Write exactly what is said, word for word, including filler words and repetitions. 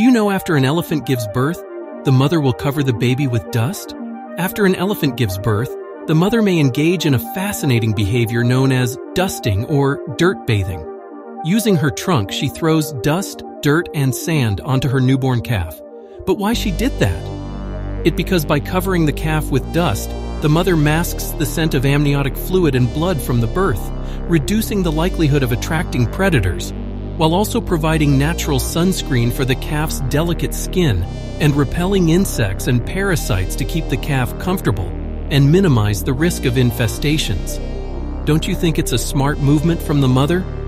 Do you know after an elephant gives birth, the mother will cover the baby with dust? After an elephant gives birth, the mother may engage in a fascinating behavior known as dusting or dirt bathing. Using her trunk, she throws dust, dirt, and sand onto her newborn calf. But why she did that? It's because by covering the calf with dust, the mother masks the scent of amniotic fluid and blood from the birth, reducing the likelihood of attracting predators, while also providing natural sunscreen for the calf's delicate skin and repelling insects and parasites to keep the calf comfortable and minimize the risk of infestations. Don't you think it's a smart movement from the mother?